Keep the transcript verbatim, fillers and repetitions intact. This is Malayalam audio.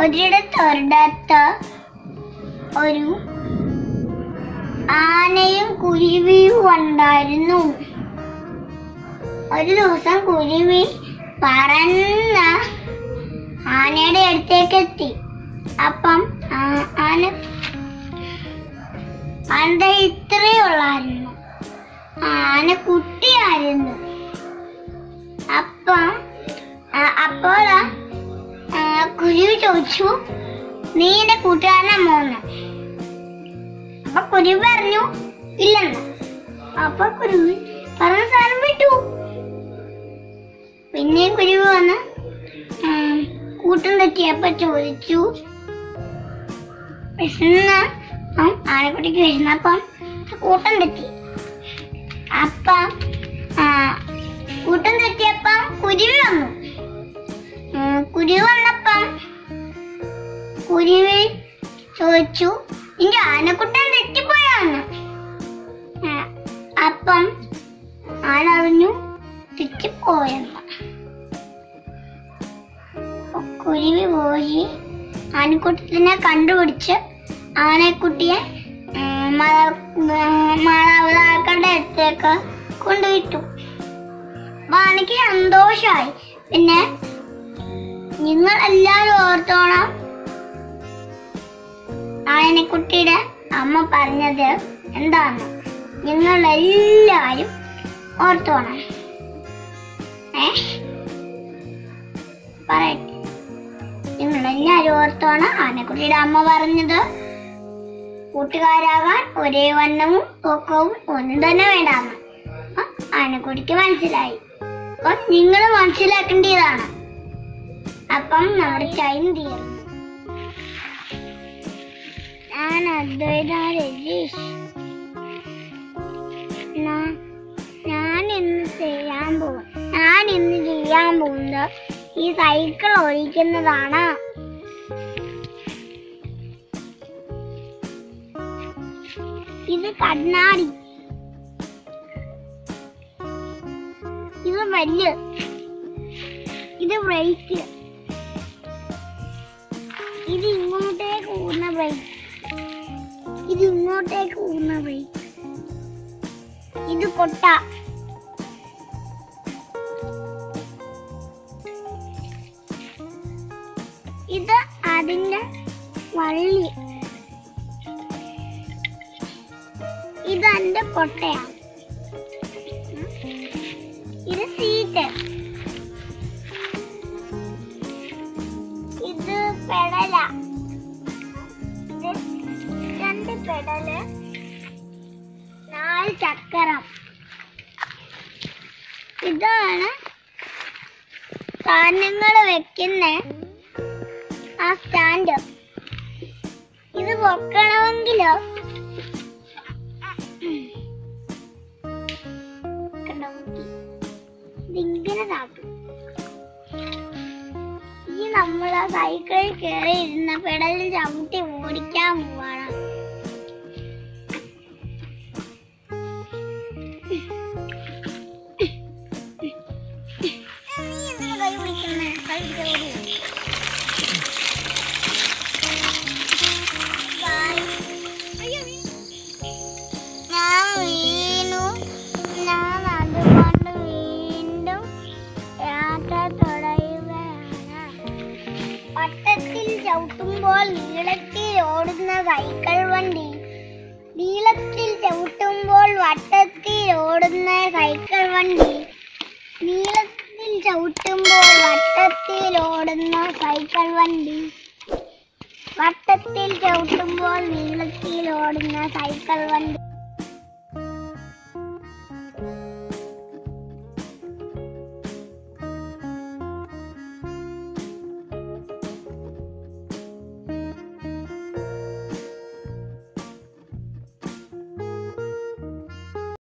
ഒരിട തൊരടാത്ത ഒരു ആനയും കുരുവിയും ഉണ്ടായിരുന്നു. ഒരു ദിവസം കുരുവി പറന്ന ആനയുടെ അടുത്തേക്ക് എത്തി. അപ്പം ആന ആന ഇത്രയുള്ളായിരുന്നു, ആന കുട്ടിയായിരുന്നു. അപ്പം അപ്പോൾ കുരുവി ചോദിച്ചു, നീ എന്റെ കൂട്ടുകാരനാ മോന്ന്? അപ്പൊ കുരുവി പറഞ്ഞു ഇല്ലെന്ന്. അപ്പൊ കുരുവി പറഞ്ഞ സാധനം വിട്ടു. പിന്നെയും കുരുവി വന്ന് കൂട്ടം തെറ്റിയപ്പോ ചോദിച്ചു വിശന്ന ആനക്കുട്ടിക്ക് വിശന്നപ്പം കൂട്ടം തെറ്റി. അപ്പം കൂട്ടം തെറ്റിയപ്പം കുരുവി വന്നു. കുരുവി വന്നപ്പം കുരുവി ചോദിച്ചു, നിന്റെ ആനക്കുട്ടൻ തെറ്റിപ്പോയാന്ന്. അപ്പം ആനറിഞ്ഞു തെറ്റിപ്പോയെന്ന്. കുരുവി പോയി ആനക്കുട്ടത്തിനെ കണ്ടുപിടിച്ച് ആനക്കുട്ടിയെ മാതാപിതാക്കളുടെ അടുത്തേക്ക് കൊണ്ടുവിട്ടു. അപ്പൊ ആനക്ക് സന്തോഷമായി. പിന്നെ നിങ്ങൾ എല്ലാവരും ഓർത്തോണം, ആനക്കുട്ടിയുടെ അമ്മ പറഞ്ഞത് എന്താന്ന് നിങ്ങൾ എല്ലാവരും ഓർത്തോണം. ഏ പറയട്ടെ, നിങ്ങളെല്ലാവരും ഓർത്തോണം ആനക്കുട്ടിയുടെ അമ്മ പറഞ്ഞത്. കൂട്ടുകാരാകാൻ ഒരേ വണ്ണവും പൊക്കവും ഒന്നും തന്നെ വേണ്ടാന്ന് ആനക്കുട്ടിക്ക് മനസ്സിലായി. അപ്പൊ നിങ്ങൾ മനസ്സിലാക്കേണ്ടതാണ്. അപ്പം നമ്മുടെ ടൈം തീർന്നു. ഞാൻ അദ്വൈത രജീഷ്. ഞാൻ ഇന്ന് ചെയ്യാൻ പോകും ഞാൻ ഇന്ന് ചെയ്യാൻ പോകുന്നത് ഈ സൈക്കിൾ ഓടിക്കുന്നതാണ്. ഇത് കണ്ണാടി, ഇത് വലിയ, ഇത് ബ്രേക്ക്, ഇത് ഇങ്ങോട്ടേക്ക് ഊന്ന ബ്രേക്ക്, ഇത് ഇങ്ങോട്ടേക്ക് ഊന്ന ബ്രേക്ക്, ഇത് കൊട്ട, ഇത് അതിൻ്റെ വള്ളി, ഇത് എൻ്റെ കൊട്ടയാണ്, ഇത് സീറ്റ്, ഇത് പെടല, ഇത് രണ്ട് പെടല്, നാല് ചക്രം. ഇതാണ് സാധനങ്ങൾ വെക്കുന്ന ആ സ്റ്റാൻഡ്. ഇത് പൊക്കണമെങ്കിലോ ഇതിങ്ങനെ താക്കും. ഇനി നമ്മൾ ആ സൈക്കിളിൽ കയറി ഇരുന്ന പെടലിൽ ചവിട്ടി ഓടിക്കാൻ പോവാണ്. ചവിട്ടുമ്പോൾ നീളത്തിൽ ഓടുന്ന സൈക്കിൾ വണ്ടി. നീളത്തിൽ ചവിട്ടുമ്പോൾ വട്ടത്തിൽ ഓടുന്ന സൈക്കിൾ വണ്ടി. നീളത്തിൽ ചവിട്ടുമ്പോൾ വട്ടത്തിൽ ഓടുന്ന സൈക്കിൾ വണ്ടി. വട്ടത്തിൽ ചവിട്ടുമ്പോൾ നീളത്തിൽ ഓടുന്ന സൈക്കിൾ വണ്ടി.